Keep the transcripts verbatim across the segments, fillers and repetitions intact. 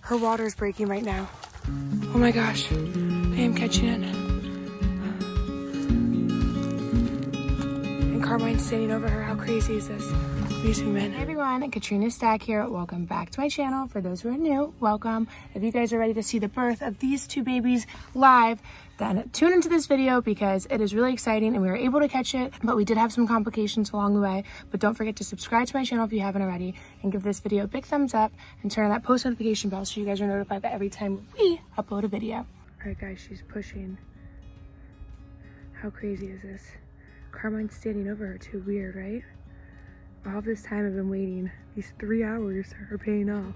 Her water's breaking right now. Oh my gosh, I am catching it. And Carmine's standing over her. How crazy is this? These men. Hey everyone, Katrina Stack here. Welcome back to my channel. For those who are new, welcome. If you guys are ready to see the birth of these two babies live, then tune into this video because it is really exciting and we were able to catch it, but we did have some complications along the way. But don't forget to subscribe to my channel if you haven't already and give this video a big thumbs up and turn on that post notification bell so you guys are notified that every time we upload a video. All right guys, she's pushing. How crazy is this? Carmine's standing over her too. Weird, right? All this time I've been waiting. These three hours are paying off.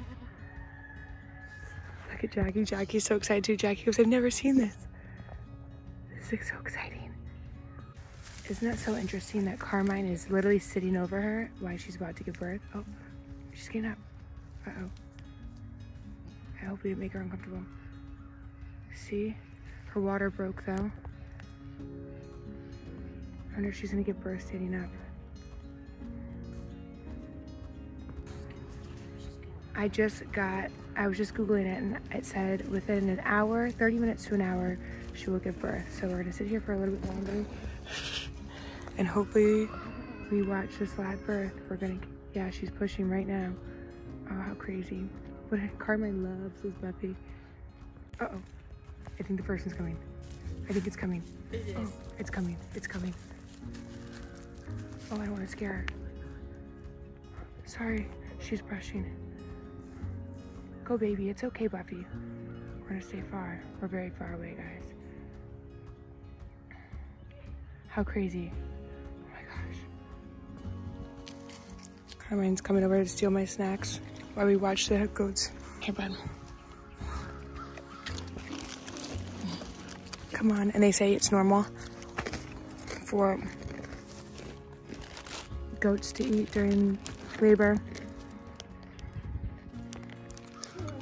Look at Jackie. Jackie's so excited too. Jackie goes, I've never seen this. This is so exciting. Isn't that so interesting that Carmine is literally sitting over her while she's about to give birth? Oh, she's getting up. Uh-oh. I hope we didn't make her uncomfortable. See? Her water broke though. I wonder if she's gonna give birth standing up. I just got, I was just Googling it and it said within an hour, thirty minutes to an hour, she will give birth. So we're gonna sit here for a little bit longer and hopefully we watch this live birth. We're gonna, yeah, she's pushing right now. Oh, how crazy. What Carmine loves is Buffy. Uh-oh, I think the person's coming. I think it's coming. It is. Oh, it's coming, it's coming. Oh, I don't wanna scare her. Sorry, she's brushing. Go baby, it's okay Buffy. We're gonna stay far. We're very far away, guys. How crazy. Oh my gosh. Carmine's coming over to steal my snacks while we watch the goats. Hey bud. Come on, and they say it's normal for goats to eat during labor.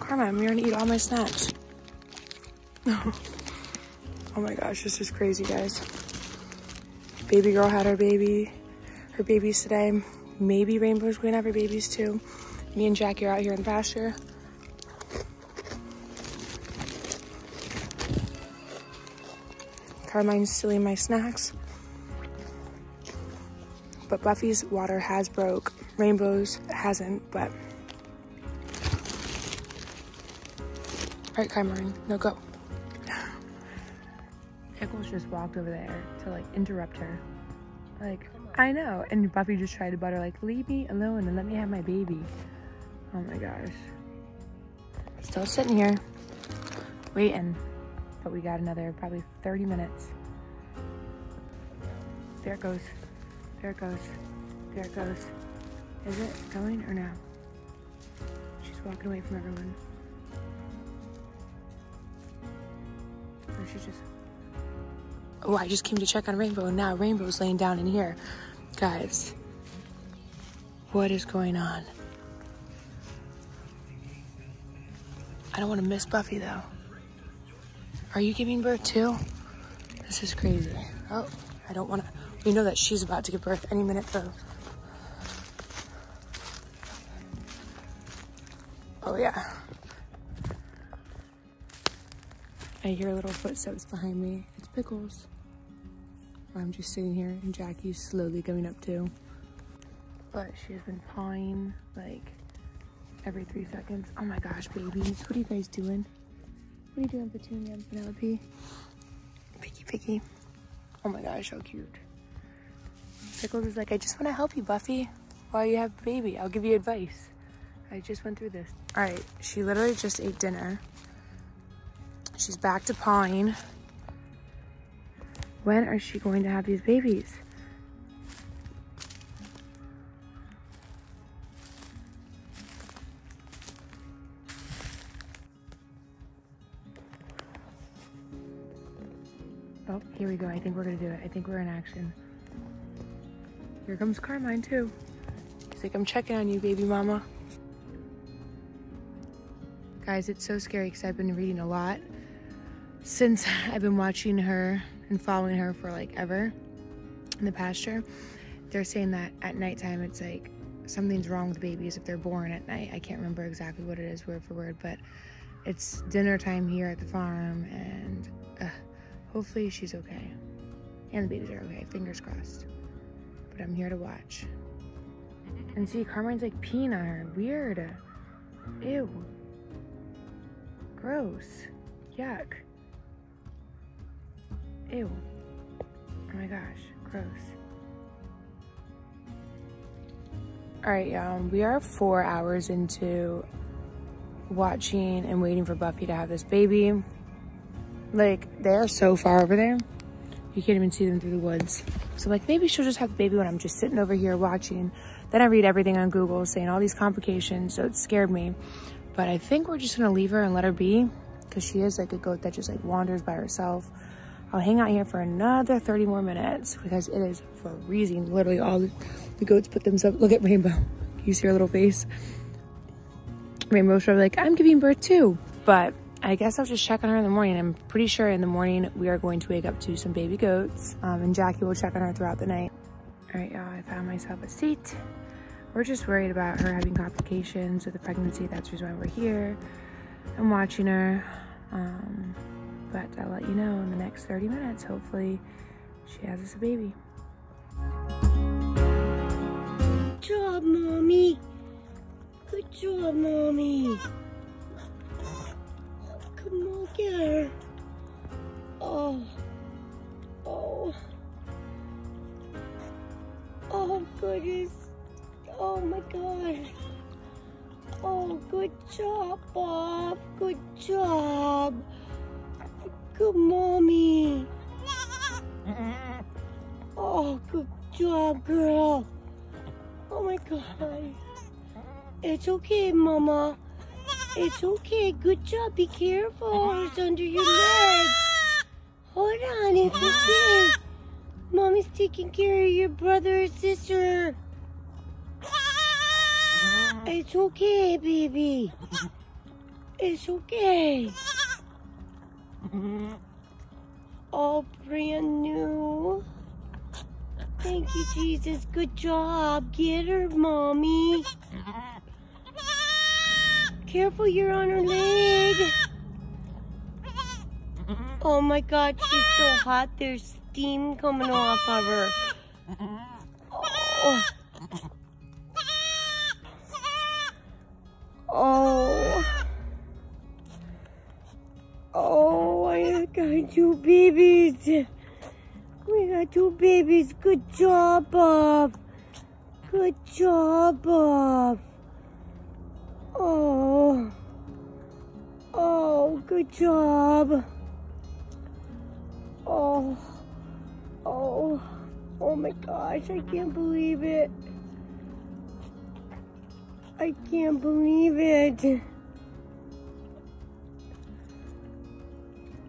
Carmine, you're gonna eat all my snacks. Oh my gosh, this is crazy, guys. Baby girl had her baby, her babies today. Maybe Rainbow's going to have her babies too. Me and Jackie are out here in the pasture. Carmine's stealing my snacks. But Buffy's water has broke. Rainbow's hasn't, but. All right, Carmine, no, go. Pickles just walked over there to like interrupt her. Like, I know, and Buffy just tried to butt her, like, leave me alone and let me have my baby. Oh my gosh. Still sitting here, waiting, but we got another probably thirty minutes. There it goes, there it goes, there it goes. Is it going or no? She's walking away from everyone. She's just, oh, I just came to check on Rainbow and now Rainbow's laying down in here. Guys, what is going on? I don't want to miss Buffy though. Are you giving birth too? This is crazy. Oh, I don't want to, we know that she's about to give birth any minute though. Oh yeah. I hear little footsteps behind me. It's Pickles. I'm just sitting here and Jackie's slowly coming up too. But she has been pawing like every three seconds. Oh my gosh, babies. What are you guys doing? What are you doing, Petunia and Penelope? Picky, picky. Oh my gosh, how cute. Pickles is like, I just want to help you, Buffy, while you have a baby. I'll give you advice. I just went through this. All right, she literally just ate dinner. She's back to pawing. When are she going to have these babies? Oh, here we go. I think we're gonna do it. I think we're in action. Here comes Carmine too. He's like, I'm checking on you, baby mama. Guys, it's so scary because I've been reading a lot. Since I've been watching her and following her for like ever in the pasture, they're saying that at nighttime it's like something's wrong with babies if they're born at night. I can't remember exactly what it is word for word, but it's dinner time here at the farm, and uh, hopefully she's okay. And the babies are okay, fingers crossed. But I'm here to watch. And see, Carmine's like peeing on her. Weird. Ew. Gross. Yuck. Ew. Oh my gosh. Gross. Alright, y'all. We are four hours into watching and waiting for Buffy to have this baby. Like, they're so far over there. You can't even see them through the woods. So, like, maybe she'll just have the baby when I'm just sitting over here watching. Then I read everything on Google saying all these complications, so it scared me. But I think we're just gonna leave her and let her be, because she is like a goat that just like wanders by herself. I'll hang out here for another thirty more minutes, because it is freezing. Literally all the, the goats put themselves, look at Rainbow. You see her little face? Rainbow's probably like, I'm giving birth too. But I guess I'll just check on her in the morning. I'm pretty sure in the morning we are going to wake up to some baby goats, um, and Jackie will check on her throughout the night. All right, y'all, I found myself a seat. We're just worried about her having complications with the pregnancy. That's the reason why we're here. I'm watching her. Um, but I'll let you know in the next thirty minutes. Hopefully she has us a baby. Good job, Mommy. Good job, Mommy. Come on, get her. Oh. Oh. Oh, goodness. Oh my God. Oh, good job, Bob. Good job. Good Mommy. Oh, good job, girl. Oh my God. It's okay, Mama. It's okay. Good job. Be careful. It's under your leg. Hold on. It's okay. Mommy's taking care of your brother and sister. It's okay, baby. It's okay. All brand new. Thank you, Jesus. Good job. Get her, Mommy. Careful, you're on her leg. Oh my God, she's so hot. There's steam coming off of her. Oh. Oh, oh, I got two babies. We got two babies. Good job, Bob. Good job, Bob. Oh, oh, good job. Oh, oh, oh my gosh, I can't believe it. I can't believe it.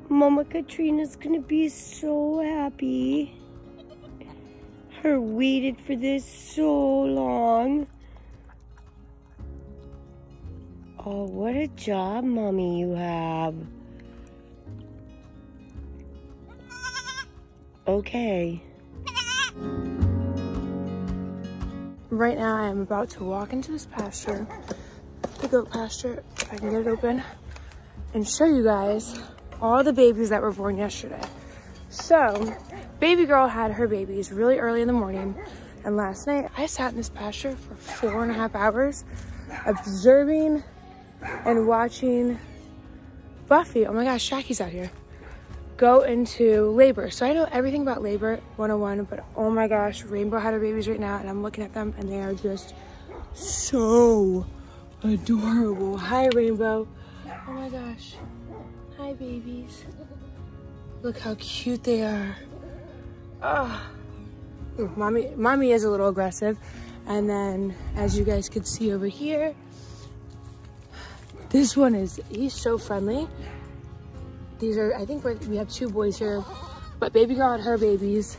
Mama Katrina's gonna be so happy. Her waited for this so long. Oh, what a job, Mommy, you have. Okay. Right now I am about to walk into this pasture, the goat pasture, if I can get it open, and show you guys all the babies that were born yesterday. So, baby girl had her babies really early in the morning, and last night I sat in this pasture for four and a half hours, observing and watching Buffy, oh my gosh, Jackie's out here, go into labor. So I know everything about labor one oh one, but oh my gosh, Rainbow had her babies right now, and I'm looking at them and they are just so adorable. Hi, Rainbow. Oh my gosh. Hi, babies. Look how cute they are. Oh. Ooh, mommy, mommy is a little aggressive. And then as you guys could see over here, this one is, he's so friendly. These are, I think we're, we have two boys here, but baby girl had her babies.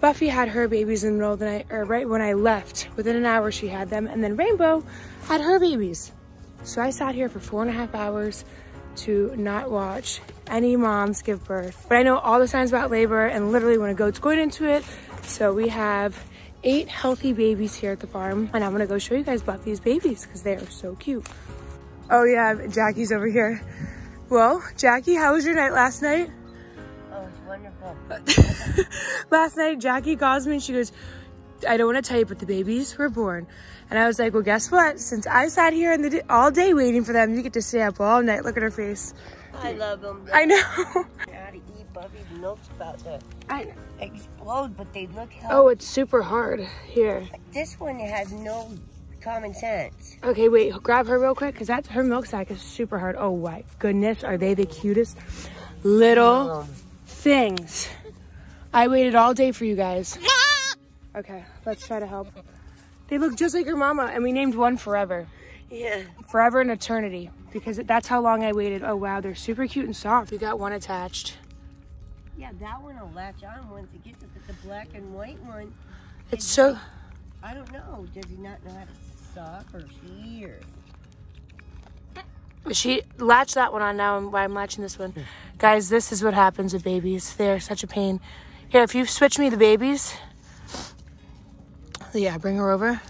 Buffy had her babies in the middle of the night, or right when I left. Within an hour, she had them. And then Rainbow had her babies. So I sat here for four and a half hours to not watch any moms give birth. But I know all the signs about labor and literally when a goat's going into it. So we have eight healthy babies here at the farm, and I'm gonna go show you guys Buffy's babies because they are so cute. Oh yeah, Jackie's over here. Well, Jackie, how was your night last night? Oh, it's wonderful. Last night, Jackie calls me and she goes, I don't want to tell you, but the babies were born. And I was like, well, guess what? Since I sat here in the all day waiting for them, you get to stay up all night. Look at her face. I love them. I know. I had to eat Buffy's milk's about to I explode, but they look healthy. Oh, it's super hard. Here. This one has no common sense. Okay, wait. Grab her real quick, because that's her milk sack is super hard. Oh, my goodness. Are they the cutest little things? I waited all day for you guys. Okay, let's try to help. They look just like your mama, and we named one Forever. Yeah. Forever and Eternity, because that's how long I waited. Oh, wow, they're super cute and soft. We got one attached. Yeah, that one will latch on once it gets it, but the black and white one. It's so... Like, I don't know. Does he not know how to suck or see or... She latched that one on now, and I'm latching this one. Guys, this is what happens with babies. They're such a pain. Here, if you switch me the babies... Yeah, bring her over.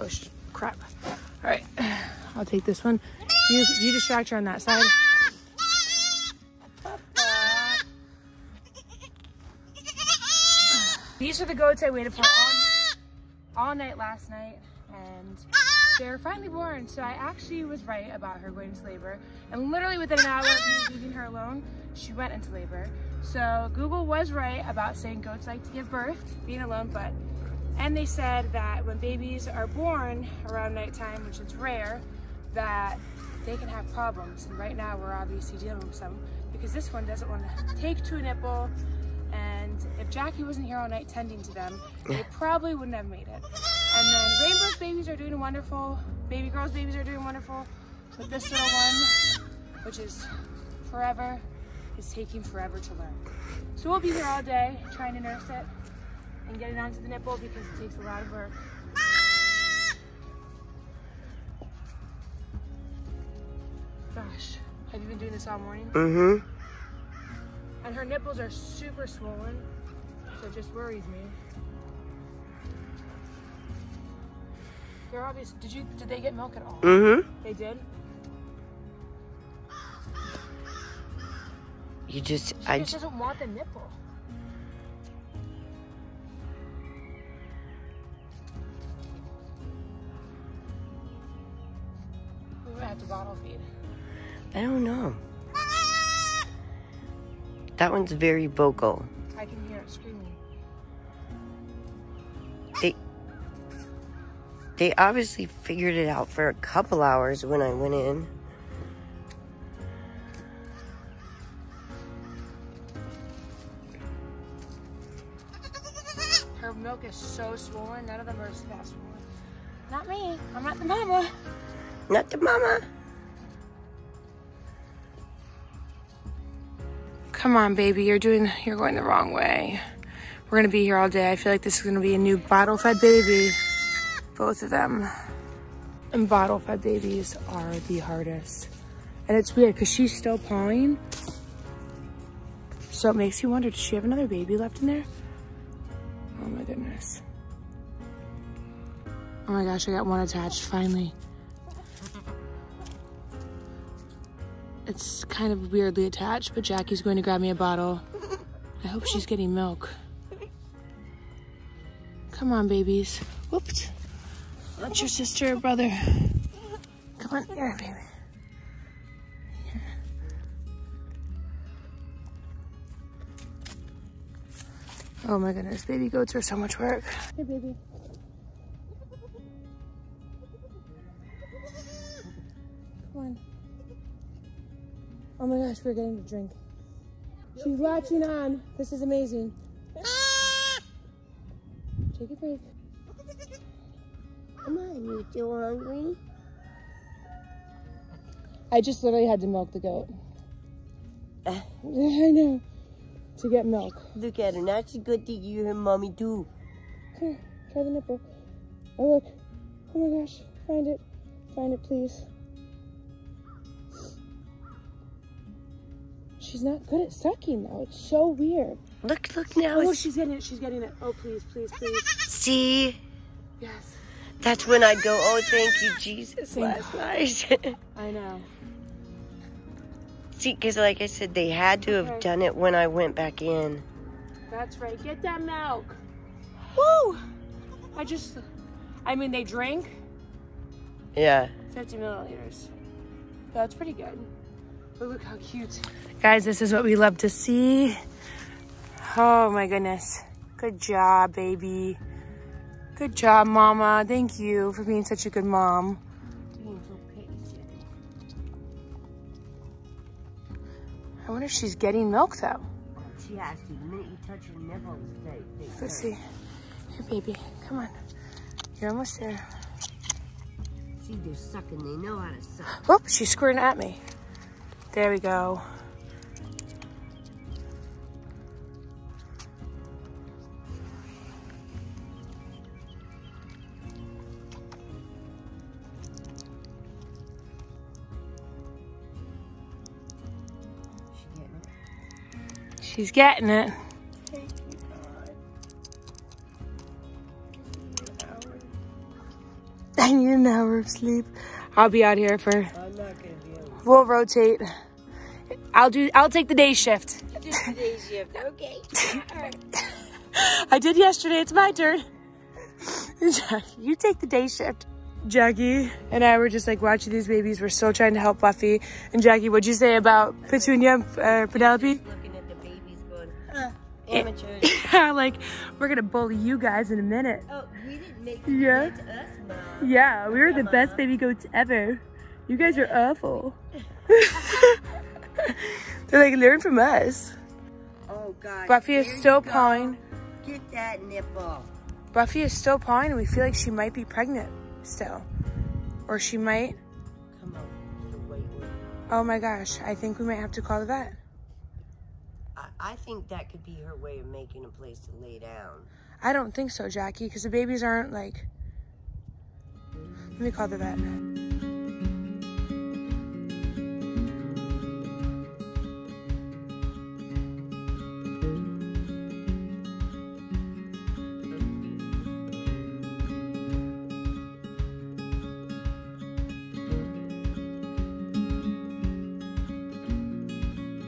Oh, sh crap. All right, I'll take this one. You, you distract her on that side. These are the goats I waited for all, all night last night, and they're finally born. So I actually was right about her going into labor. And literally within an hour of me leaving her alone, she went into labor. So Google was right about saying goats like to give birth, being alone, but... And they said that when babies are born around nighttime, which is rare, that they can have problems. And right now we're obviously dealing with some, because this one doesn't want to take to a nipple. And if Jackie wasn't here all night tending to them, they probably wouldn't have made it. And then Rainbow's babies are doing wonderful. Baby girl's babies are doing wonderful. But this little one, which is Forever, is taking forever to learn. So we'll be here all day trying to nurse it and get it onto the nipple, because it takes a lot of work. Gosh, have you been doing this all morning? Mm-hmm. And her nipples are super swollen, so it just worries me. They're obvious. Did you? Did they get milk at all? Mm-hmm. They did. You just. She I just doesn't want the nipple. Have to bottle feed. I don't know. That one's very vocal. I can hear it screaming. They they obviously figured it out for a couple hours when I went in. Her milk is so swollen. None of them are that swollen. Not me. I'm not the mama. Not the mama. Come on, baby. You're doing. You're going the wrong way. We're gonna be here all day. I feel like this is gonna be a new bottle-fed baby. Both of them. And bottle-fed babies are the hardest. And it's weird because she's still pawing. So it makes you wonder: does she have another baby left in there? Oh my goodness. Oh my gosh! I got one attached finally. It's kind of weirdly attached, but Jackie's going to grab me a bottle. I hope she's getting milk. Come on, babies. Whoops. Not your sister or brother. Come on, here, baby. Here. Oh my goodness, baby goats are so much work. Hey, baby. Come on. Oh my gosh, we're getting to drink. She's latching on. This is amazing. Take a break. Come on, you still hungry? I just literally had to milk the goat. I know. To get milk. Look at her. Now she's good to you and mommy too. Here, try the nipple. Oh look. Oh my gosh. Find it. Find it, please. She's not good at sucking though. It's so weird. Look, look now. Oh, she's getting it. She's getting it. Oh, please, please, please. see? Yes. That's when I'd go, oh, thank you, Jesus, last night. I know. See, because like I said, they had to have okay. done it when I went back in. That's right. Get that milk. Woo! I just, I mean, they drink. Yeah. fifty milliliters. That's pretty good. But look how cute. Guys, this is what we love to see. Oh my goodness. Good job, baby. Good job, Mama. Thank you for being such a good mom. I wonder if she's getting milk, though. She has to. The minute you touch your nipples, they, they Let's hurt. see. Here, baby. Come on. You're almost there. See, they're sucking. They know how to suck. Whoop, she's squirting at me. There we go. She's getting it. Thank you, God. I need an hour of sleep. I'll be out here for. I'm not gonna be able to. We'll rotate. I'll do. I'll take the day shift. You do the day shift, okay? All right. I did yesterday. It's my turn. You take the day shift. Jackie and I were just like watching these babies. We're still trying to help Buffy. And Jackie, what'd you say about Petunia, uh, Penelope? Amateurs. Yeah, like, we're gonna bully you guys in a minute. Oh, we didn't make it yeah. to us, Mom. Yeah, we were the Mom. best baby goats ever. You guys yeah. are awful. They're like, learn from us. Oh, God. Buffy there is still pawing. Get that nipple. Buffy is still pawing, and we feel like she might be pregnant still. Or she might. Come on. Wait, wait. Oh, my gosh. I think we might have to call the vet. I think that could be her way of making a place to lay down. I don't think so, Jackie, because the babies aren't like... Let me call the vet.